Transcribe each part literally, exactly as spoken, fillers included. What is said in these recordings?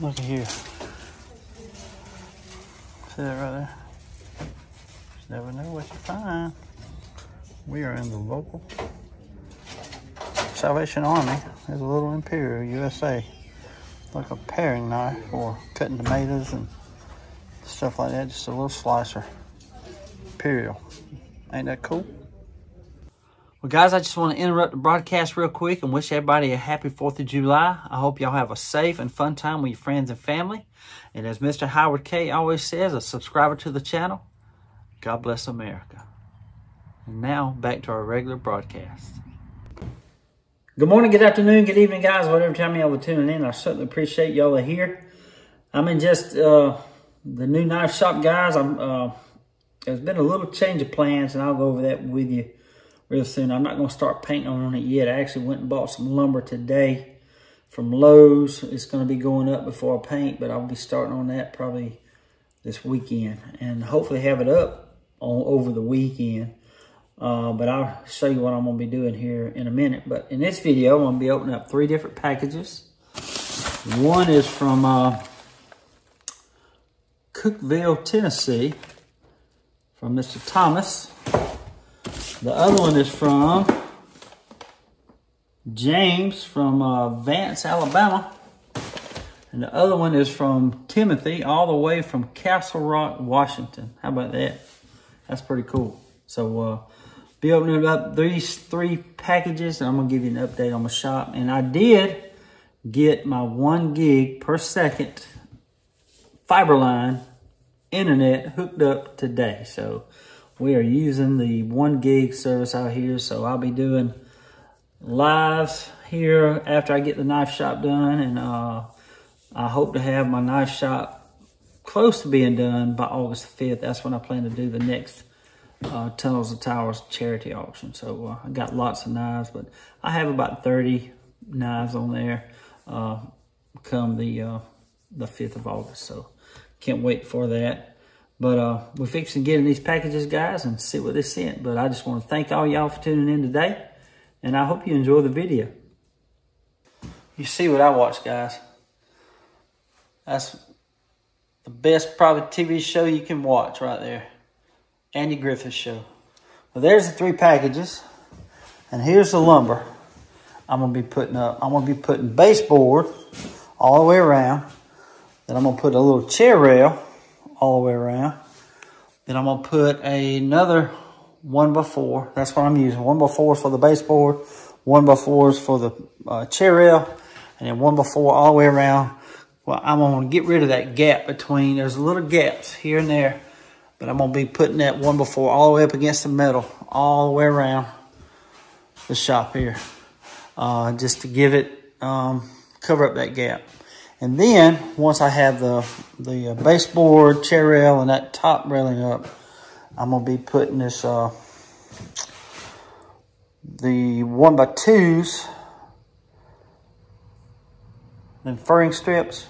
Look at here. See that right there? Just never know what you find. We are in the local Salvation Army. There's a little Imperial U S A. Like a paring knife for cutting tomatoes and stuff like that. Just a little slicer. Imperial. Ain't that cool? Well, guys, I just want to interrupt the broadcast real quick and wish everybody a happy fourth of July. I hope y'all have a safe and fun time with your friends and family. And as Mister Howard K always says, a subscriber to the channel, God bless America. And now, back to our regular broadcast. Good morning, good afternoon, good evening, guys. Whatever time y'all were tuning in, I certainly appreciate y'all are here. I'm in just uh, the new knife shop, guys. I'm, uh, there's been a little change of plans, and I'll go over that with you real soon. I'm not going to start painting on it yet. I actually went and bought some lumber today from Lowe's. It's going to be going up before I paint, but I'll be starting on that probably this weekend and hopefully have it up on, over the weekend. Uh, but I'll show you what I'm going to be doing here in a minute. But in this video, I'm going to be opening up three different packages. One is from uh, Cookeville, Tennessee, from Mister Thomas. The other one is from James from uh, Vance, Alabama. And the other one is from Timothy, all the way from Castle Rock, Washington. How about that? That's pretty cool. So, uh, be opening up these three packages, and I'm going to give you an update on my shop. And I did get my one gig per second fiber line internet hooked up today. So, we are using the one gig service out here, so I'll be doing lives here after I get the knife shop done, and uh, I hope to have my knife shop close to being done by August fifth. That's when I plan to do the next uh, Tunnels of Towers charity auction. So uh, I got lots of knives, but I have about thirty knives on there uh, come the uh, the fifth of August. So can't wait for that. But uh, we're fixing getting these packages, guys, and see what they sent. But I just want to thank all y'all for tuning in today, and I hope you enjoy the video. You see what I watch, guys. That's the best probably T V show you can watch right there. Andy Griffith Show. Well, there's the three packages, and here's the lumber I'm gonna be putting up. I'm gonna be putting baseboard all the way around. Then I'm gonna put a little chair rail all the way around. Then I'm gonna put another one by four. That's what I'm using. One by four is for the baseboard, one by four is for the uh, chair rail, and then one by four all the way around. Well, I'm gonna get rid of that gap between. There's little gaps here and there, but I'm gonna be putting that one by four all the way up against the metal, all the way around the shop here, uh, just to give it um, cover up that gap. And then, once I have the, the baseboard, chair rail, and that top railing up, I'm going to be putting this, uh, the one by twos, then furring strips,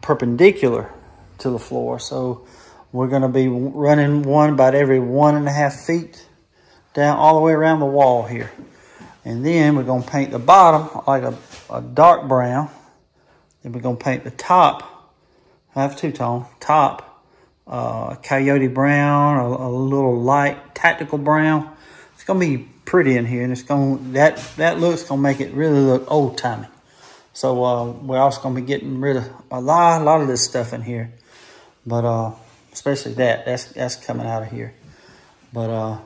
perpendicular to the floor. So, we're going to be running one about every one and a half feet down all the way around the wall here. And then, we're going to paint the bottom like a a dark brown. Then we're gonna paint the top. I have two-tone top, uh, coyote brown, a, a little light tactical brown. It's gonna be pretty in here, and it's gonna that that looks gonna make it really look old timey. So uh, we're also gonna be getting rid of a lot, a lot of this stuff in here, but uh, especially that that's that's coming out of here. But uh,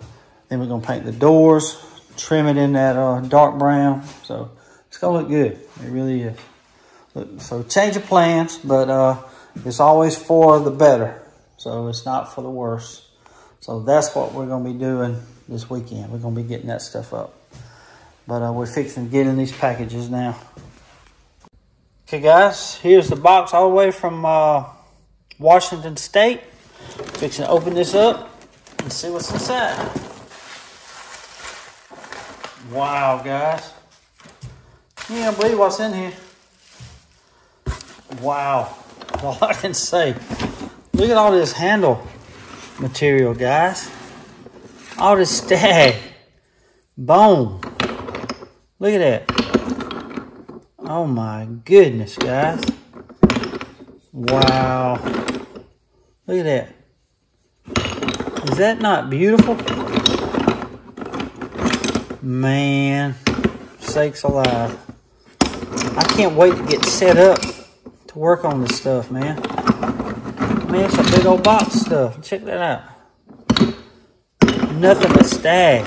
then we're gonna paint the doors, trim it in that uh, dark brown. So. It's gonna look good. It really is. So change of plans, but uh, it's always for the better. So it's not for the worse. So that's what we're gonna be doing this weekend. We're gonna be getting that stuff up. But uh, we're fixing getting these packages now. Okay, guys, here's the box all the way from uh, Washington State. Fixing to open this up and see what's inside. Wow, guys. You can't believe what's in here. Wow. All I can say. Look at all this handle material, guys. All this stag. Bone. Look at that. Oh my goodness, guys. Wow. Look at that. Is that not beautiful? Man, sakes alive. I can't wait to get set up to work on this stuff, man. Man, it's a big old box of stuff. Check that out. Nothing but stag.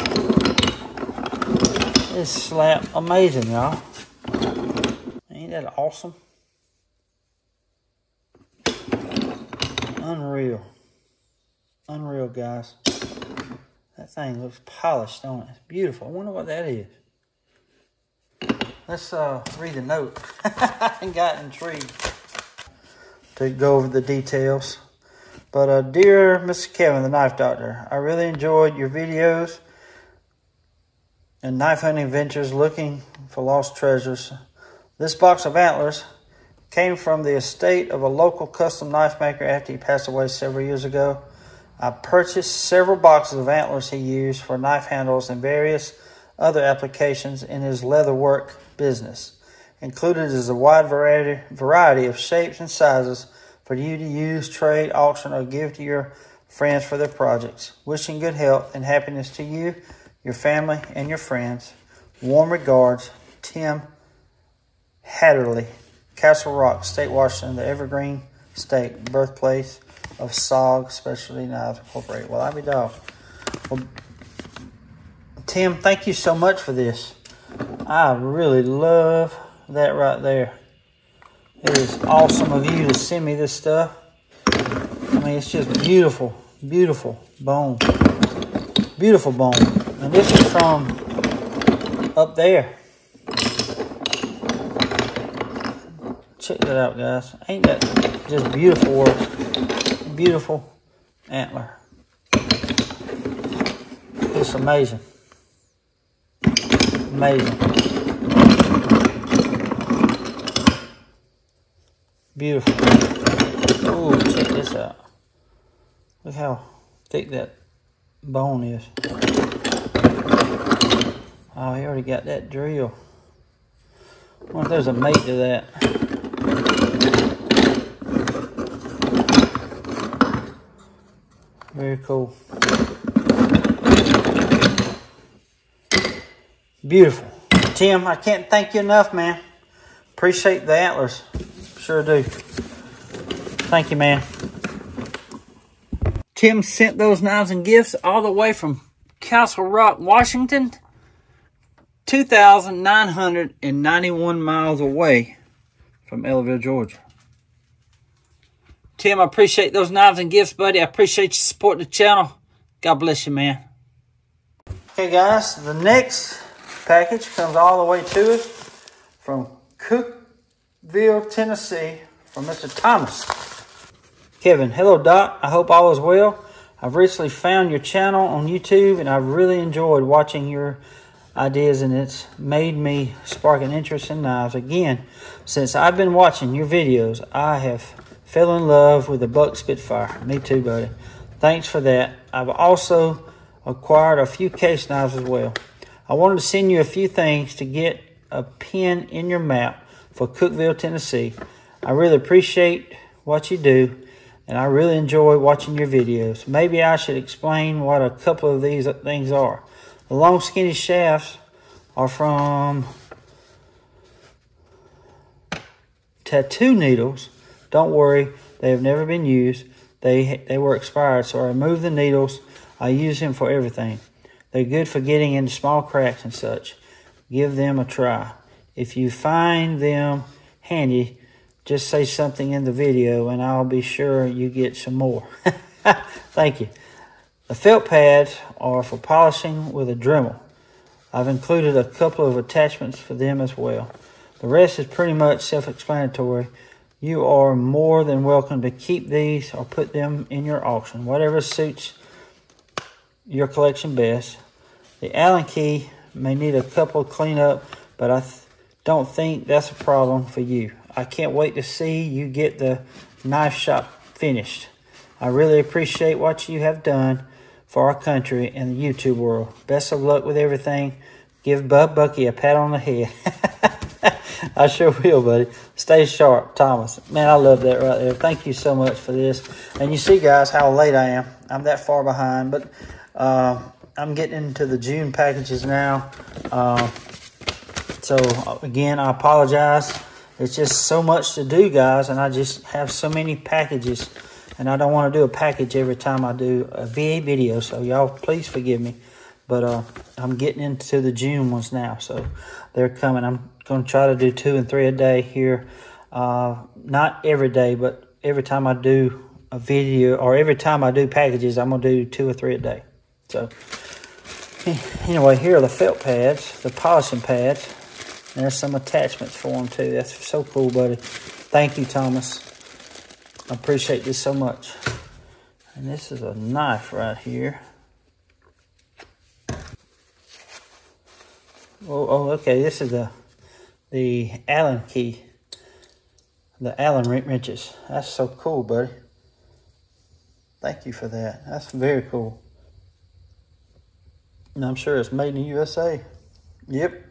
This slap amazing, y'all. Ain't that awesome? Unreal. Unreal, guys. That thing looks polished on it. It's beautiful. I wonder what that is. Let's uh, read the note. I got intrigued to go over the details. But uh, dear Mister Kevin, the Knife Doctor, I really enjoyed your videos and knife hunting ventures looking for lost treasures. This box of antlers came from the estate of a local custom knife maker after he passed away several years ago. I purchased several boxes of antlers he used for knife handles and various other applications in his leatherwork business. Included is a wide variety, variety of shapes and sizes for you to use, trade, auction, or give to your friends for their projects. Wishing good health and happiness to you, your family, and your friends. Warm regards, Tim Hatterley, Castle Rock, State, Washington, the Evergreen State, birthplace of S O G Specialty Knives Incorporated. Well, I be dog. Well, Tim, thank you so much for this. I really love that right there. It is awesome of you to send me this stuff. I mean, it's just beautiful, beautiful bone. Beautiful bone. And this is from up there. Check that out, guys. Ain't that just beautiful work? Beautiful antler. It's amazing. Amazing. Beautiful. Oh, check this out. Look how thick that bone is. Oh, he already got that drill. I wonder if there's a mate to that. Very cool. Beautiful. Tim, I can't thank you enough, man. Appreciate the antlers. Sure do. Thank you, man. Tim sent those knives and gifts all the way from Castle Rock, Washington, two thousand nine hundred ninety-one miles away from Ellaville, Georgia. Tim, I appreciate those knives and gifts, buddy. I appreciate you supporting the channel. God bless you, man. Okay, guys, the next package comes all the way to us from Cookeville, Tennessee, from Mister Thomas. Kevin, hello, Doc. I hope all is well. I've recently found your channel on YouTube, and I've really enjoyed watching your ideas, and it's made me spark an interest in knives again. Since I've been watching your videos, I have fell in love with the Buck Spitfire. Me too, buddy. Thanks for that. I've also acquired a few case knives as well. I wanted to send you a few things to get a pin in your map for Cookeville, Tennessee. I really appreciate what you do, and I really enjoy watching your videos. Maybe I should explain what a couple of these things are. The long skinny shafts are from tattoo needles. Don't worry, they have never been used. They, they were expired, so I removed the needles. I use them for everything. They're good for getting into small cracks and such. Give them a try. If you find them handy, just say something in the video and I'll be sure you get some more. Thank you. The felt pads are for polishing with a Dremel. I've included a couple of attachments for them as well. The rest is pretty much self-explanatory. You are more than welcome to keep these or put them in your auction, whatever suits your collection best. The Allen key may need a couple clean up, but I th don't think that's a problem for you. I can't wait to see you get the knife shop finished. I really appreciate what you have done for our country and the YouTube world. Best of luck with everything. Give Bub Bucky a pat on the head. I sure will, buddy. Stay sharp, Thomas. Man, I love that right there. Thank you so much for this. And you see, guys, how late I am. I'm that far behind, but uh, I'm getting into the June packages now. Uh, so, again, I apologize. It's just so much to do, guys, and I just have so many packages. And I don't want to do a package every time I do a V A video, so y'all please forgive me. But uh, I'm getting into the June ones now, so they're coming. I'm going to try to do two and three a day here. Uh, not every day, but every time I do a video or every time I do packages, I'm going to do two or three a day. So anyway, here are the felt pads, the polishing pads. And there's some attachments for them, too. That's so cool, buddy. Thank you, Thomas. I appreciate this so much. And this is a knife right here. Oh, oh, okay. This is the the Allen key, the Allen wrenches. That's so cool, buddy. Thank you for that. That's very cool. And I'm sure it's made in the U S A. Yep.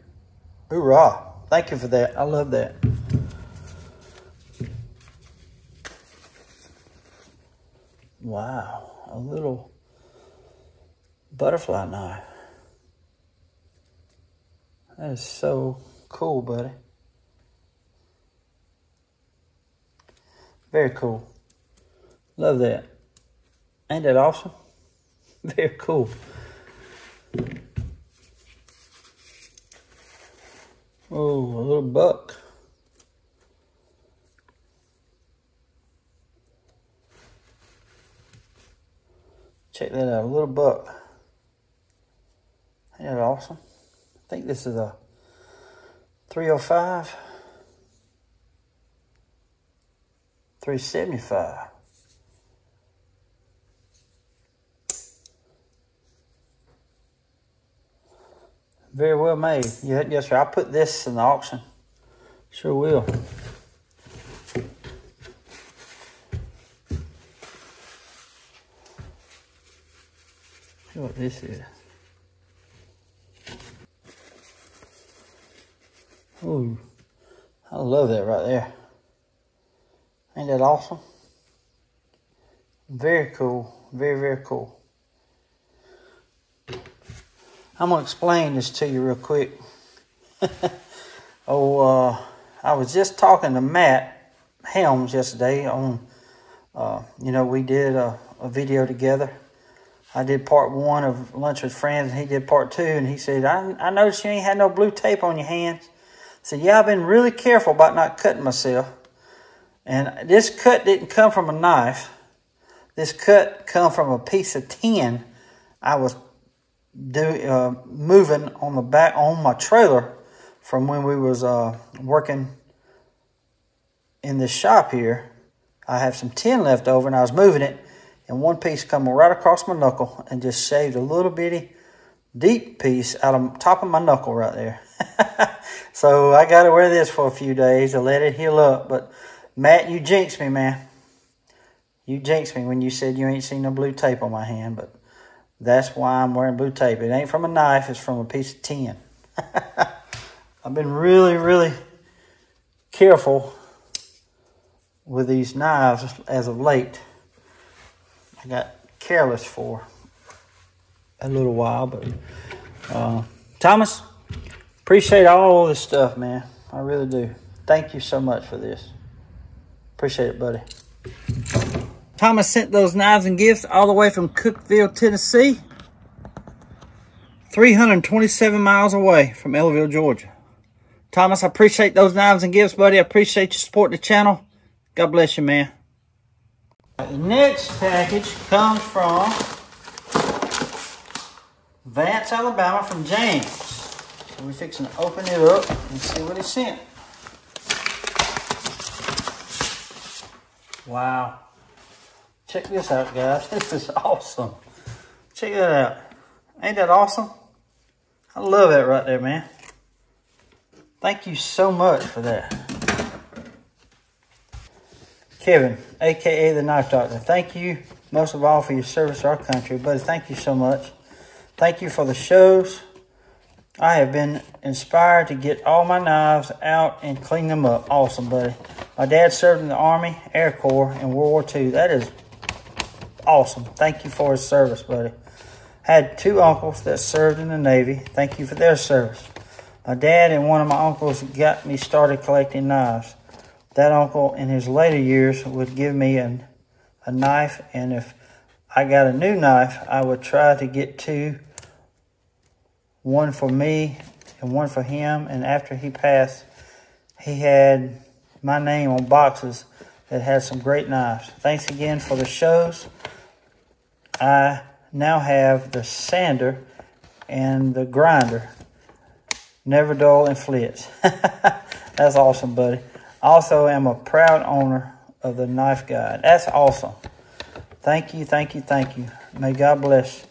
Hoorah! Thank you for that. I love that. Wow, a little butterfly knife. That is so cool, buddy. Very cool. Love that. Ain't that awesome? Very cool. Oh, a little buck. Check that out, a little buck. Ain't that awesome? I think this is a three oh five, three seventy-five. Very well made. Yeah, yes, sir. I'll put this in the auction. Sure will. See what this is. Ooh, I love that right there. Ain't that awesome? Very cool. Very, very cool. I'm going to explain this to you real quick. oh, uh, I was just talking to Matt Helms yesterday on, uh, you know, we did a, a video together. I did part one of Lunch with Friends, and he did part two, and he said, I, I noticed you ain't had no blue tape on your hands. So yeah, I've been really careful about not cutting myself. And this cut didn't come from a knife. This cut come from a piece of tin I was do, uh, moving on the back on my trailer from when we was uh, working in this shop here. I have some tin left over, and I was moving it, and one piece come right across my knuckle and just shaved a little bitty deep piece out of top of my knuckle right there. So I got to wear this for a few days to let it heal up. But Matt, you jinxed me, man. You jinxed me when you said you ain't seen no blue tape on my hand. But that's why I'm wearing blue tape. It ain't from a knife. It's from a piece of tin. I've been really, really careful with these knives as of late. I got careless for a little while. But uh, Thomas, appreciate all this stuff, man. I really do. Thank you so much for this. Appreciate it, buddy. Thomas sent those knives and gifts all the way from Cookeville, Tennessee. three hundred twenty-seven miles away from Ellaville, Georgia. Thomas, I appreciate those knives and gifts, buddy. I appreciate you supporting the channel. God bless you, man. The next package comes from Vance, Alabama, from James. We're fixing to open it up and see what it sent. Wow. Check this out, guys. This is awesome. Check that out. Ain't that awesome? I love that right there, man. Thank you so much for that. Kevin, a k a The Knife Doctor, thank you most of all for your service to our country. Buddy, thank you so much. Thank you for the shows. I have been inspired to get all my knives out and clean them up. Awesome, buddy. My dad served in the Army, Air Corps, in World War Two. That is awesome. Thank you for his service, buddy. I had two uncles that served in the Navy. Thank you for their service. My dad and one of my uncles got me started collecting knives. That uncle, in his later years, would give me an, a knife, and if I got a new knife, I would try to get two, one for me and one for him, and after he passed, he had my name on boxes that had some great knives. Thanks again for the shows. I now have the sander and the grinder. Never dull and flits. That's awesome, buddy. Also, I'm a proud owner of the Knife Guide. That's awesome. Thank you, thank you, thank you. May God bless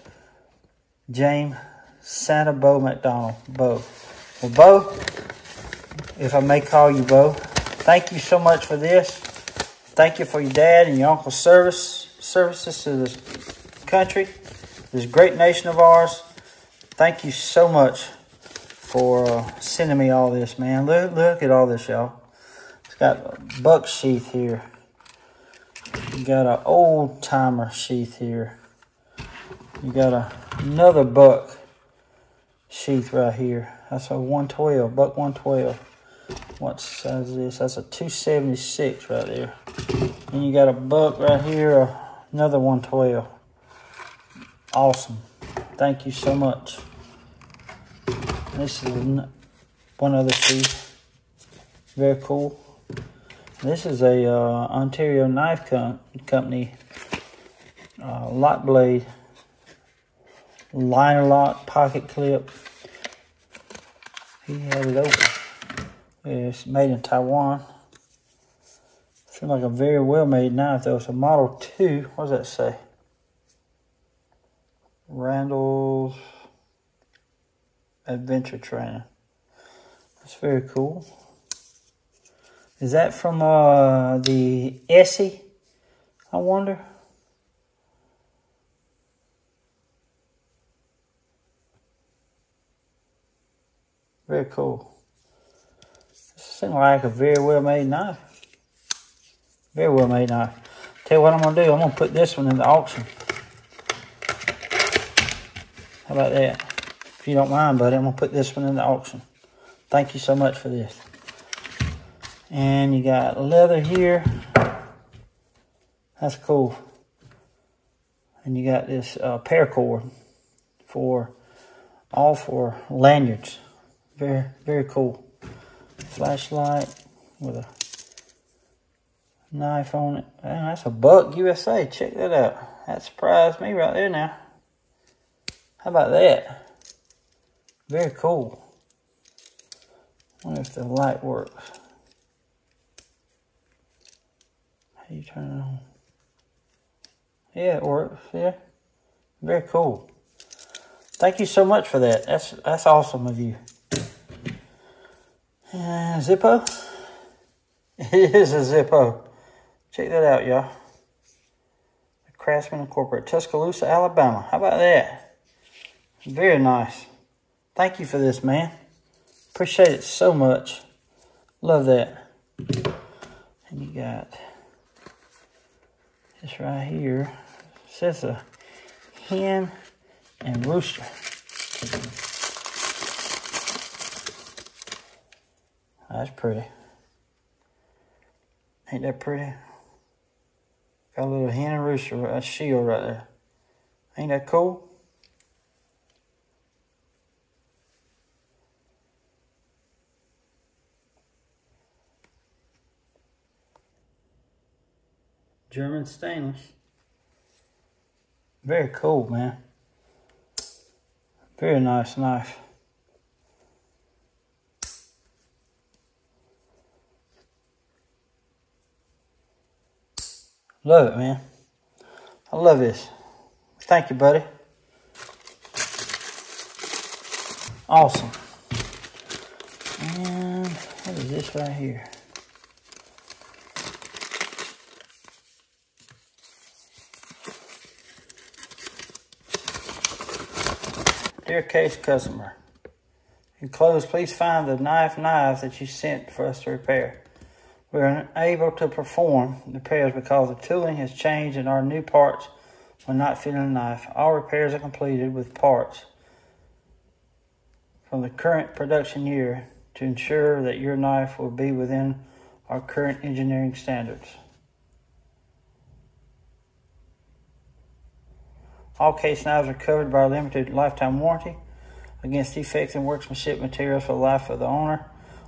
James Santa Bo McDonald. Bo. Well, Bo, if I may call you Bo, thank you so much for this. Thank you for your dad and your uncle's service services to this country, this great nation of ours. Thank you so much for uh, sending me all this, man. Look, look at all this, y'all. It's got a buck sheath here. You got an old timer sheath here. You got a, another buck sheath right here. That's a one twelve, buck one twelve. What size is this? That's a two seventy-six right there. And you got a buck right here, another one twelve. Awesome. Thank you so much. This is one other piece. Very cool. This is a uh, Ontario Knife Co Company uh, lock blade, liner lock, pocket clip. He had it open. It's made in Taiwan. Seems like a very well made knife though. It's a Model two. What does that say? Randall's Adventure Trainer. That's very cool. Is that from uh, the Essie, I wonder? Very cool. This seems like a very well-made knife. Very well-made knife. Tell you what I'm going to do. I'm going to put this one in the auction. How about that? If you don't mind, buddy, I'm going to put this one in the auction. Thank you so much for this. And you got leather here. That's cool. And you got this uh, paracord for all for lanyards. Very, very cool. Flashlight with a knife on it. Man, that's a Buck U S A. Check that out. That surprised me right there now. How about that? Very cool. I wonder if the light works. How do you turn it on? Yeah, it works. Yeah. Very cool. Thank you so much for that. That's that's awesome of you. Uh, Zippo? It is a Zippo. Check that out, y'all. Craftsman Corporate, Tuscaloosa, Alabama. How about that? Very nice. Thank you for this, man. Appreciate it so much. Love that. And you got this right here. It says a hen and rooster. That's pretty. Ain't that pretty? Got a little hen and rooster, a shield right there. Ain't that cool? German stainless. Very cool, man. Very nice knife. Love it, man. I love this. Thank you, buddy. Awesome. And what is this right here? Dear Case Customer, Enclosed, please find the knife knives that you sent for us to repair. We are unable to perform repairs because the tooling has changed and our new parts will not fit in the knife. All repairs are completed with parts from the current production year to ensure that your knife will be within our current engineering standards. All case knives are covered by a limited lifetime warranty against defects in workmanship materials for the life of the owner.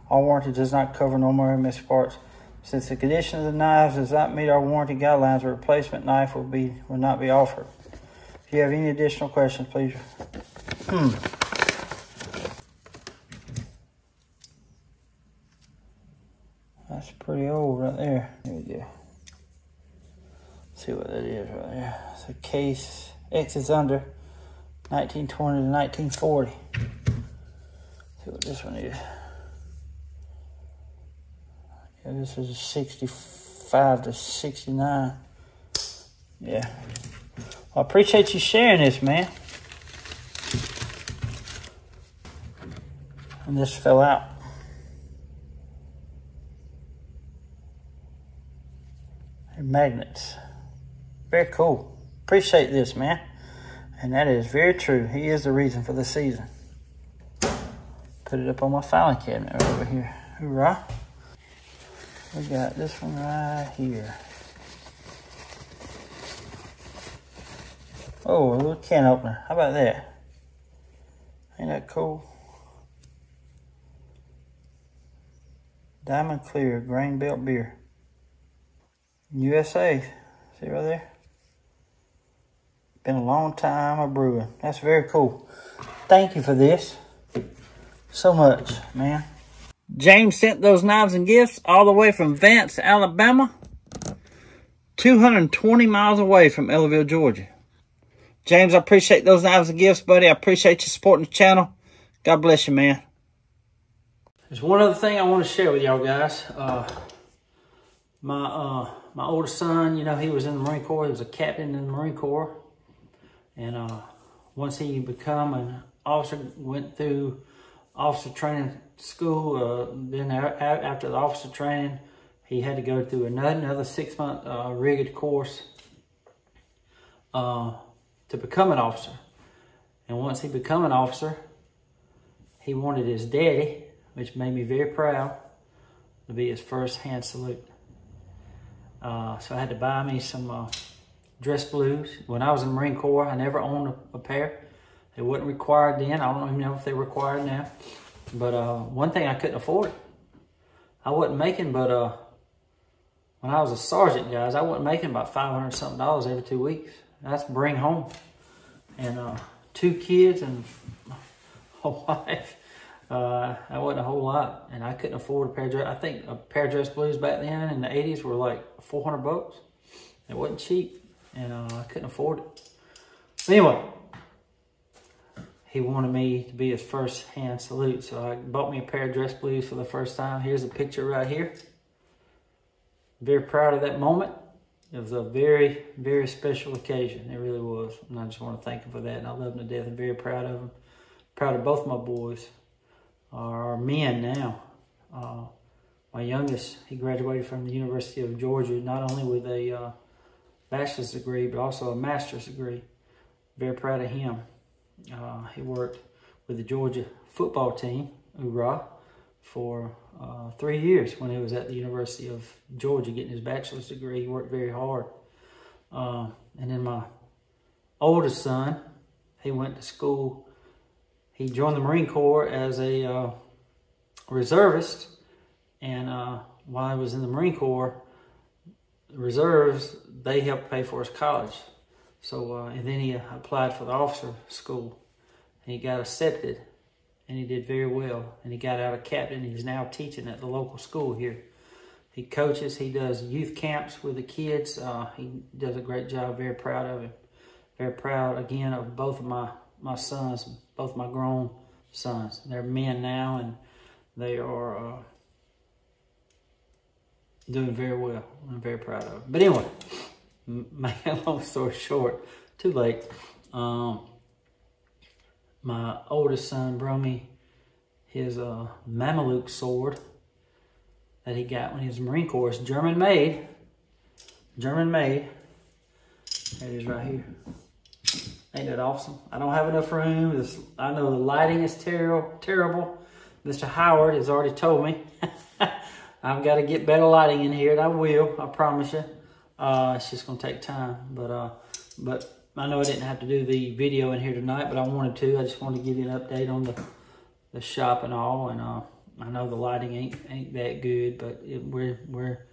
Our warranty does not cover normal or missed parts. Since the condition of the knives does not meet our warranty guidelines, a replacement knife will be will not be offered. If you have any additional questions, please. Hmm. That's pretty old right there. There we go. Let's see what that is right there. It's a Case X is under nineteen twenty to nineteen forty. Let's see what this one is. Yeah, this is a sixty-five to sixty-nine. Yeah. Well, I appreciate you sharing this, man. And this fell out. And magnets. Very cool. Appreciate this, man. And that is very true. He is the reason for the season. Put it up on my filing cabinet right over here. Hoorah. We got this one right here. Oh, a little can opener. How about that? Ain't that cool? Diamond Clear Grain Belt Beer. U S A. See right there? Been a long time of brewing. That's very cool. Thank you for this so much, man. James sent those knives and gifts all the way from Vance, Alabama, two hundred twenty miles away from Ellaville, Georgia. James, I appreciate those knives and gifts, buddy. I appreciate you supporting the channel. God bless you, man. There's one other thing I want to share with y'all guys. Uh, my uh, my oldest son, you know, he was in the Marine Corps. He was a captain in the Marine Corps. And uh, once he became an officer, went through officer training school, uh, then after the officer training, he had to go through another, another six-month uh, rigged course uh, to become an officer. And once he became an officer, he wanted his daddy, which made me very proud, to be his first hand salute. Uh, so I had to buy me some uh, dress blues. When I was in the Marine Corps, I never owned a, a pair. They wasn't required then. I don't even know if they're required now. But uh, one thing I couldn't afford, I wasn't making, but uh, when I was a sergeant, guys, I wasn't making about five hundred something dollars every two weeks. That's bring home. And uh, two kids and a wife, uh, that wasn't a whole lot. And I couldn't afford a pair of dress. I think a pair of dress blues back then in the eighties were like four hundred bucks. It wasn't cheap, and uh, I couldn't afford it. But anyway. He wanted me to be his first hand salute. So I bought me a pair of dress blues for the first time. Here's a picture right here. Very proud of that moment. It was a very, very special occasion. It really was. And I just want to thank him for that. And I love him to death. I'm very proud of him. Proud of both my boys. Our men now. Uh, my youngest, he graduated from the University of Georgia, not only with a uh, bachelor's degree, but also a master's degree. Very proud of him. Uh, he worked with the Georgia football team, hoorah, for uh, three years when he was at the University of Georgia getting his bachelor's degree. He worked very hard. Uh, and then my oldest son, he went to school. He joined the Marine Corps as a uh, reservist. And uh, while he was in the Marine Corps, reserves, they helped pay for his college. So, uh, and then he applied for the officer school, and he got accepted, and he did very well, and he got out of captain, and he's now teaching at the local school here. He coaches, he does youth camps with the kids. Uh, he does a great job, very proud of him. Very proud, again, of both of my, my sons, both my grown sons. They're men now, and they are uh, doing very well. I'm very proud of them. But anyway. Make a long story short, too late. Um, my oldest son, Bromy, his uh, Mameluke sword that he got when he was in the Marine Corps. It's German made. German made. There it is right here. Ain't that awesome? I don't have enough room. This, I know the lighting is ter terrible. Mister Howard has already told me. I've got to get better lighting in here, and I will. I promise you. Uh, it's just going to take time. But uh, but I know I didn't have to do the video in here tonight, but I wanted to. I just wanted to give you an update on the, the shop and all. And uh, I know the lighting ain't ain't that good, but it, we're we're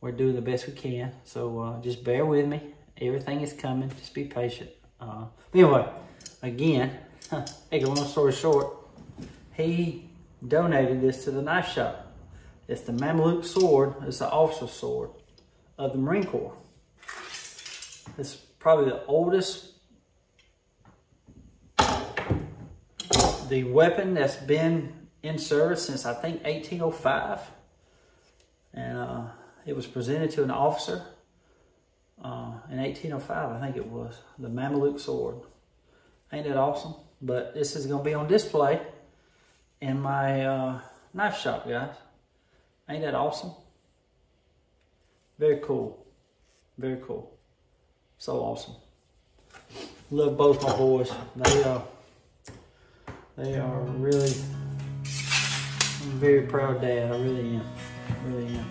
we're doing the best we can. So uh, just bear with me. Everything is coming. Just be patient. Uh, anyway, again, hey, long story short, he donated this to the knife shop. It's the Mameluke sword. It's the officer's sword of the Marine Corps. It's probably the oldest, the weapon that's been in service since I think eighteen oh five. And uh, it was presented to an officer Uh, in eighteen oh five, I think it was, the Mameluke sword. Ain't that awesome? But this is going to be on display in my uh, knife shop, guys. Ain't that awesome? Very cool. Very cool. So awesome. Love both my boys. They are, they are really, I'm a very proud dad. I really am. I really am.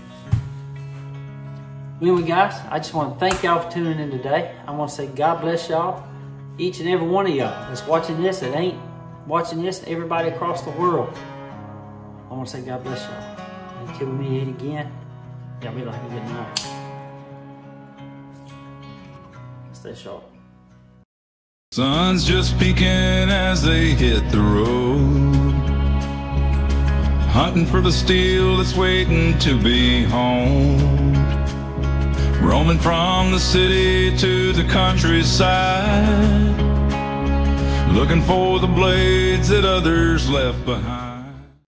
Anyway, guys, I just want to thank y'all for tuning in today. I want to say God bless y'all, each and every one of y'all that's watching this, that ain't watching this, everybody across the world. I want to say God bless y'all. Until we meet again, y'all be like a good night. Stay sharp. Sun's just peeking as they hit the road, hunting for the steel that's waiting to be honed. Roaming from the city to the countryside, looking for the blades that others left behind.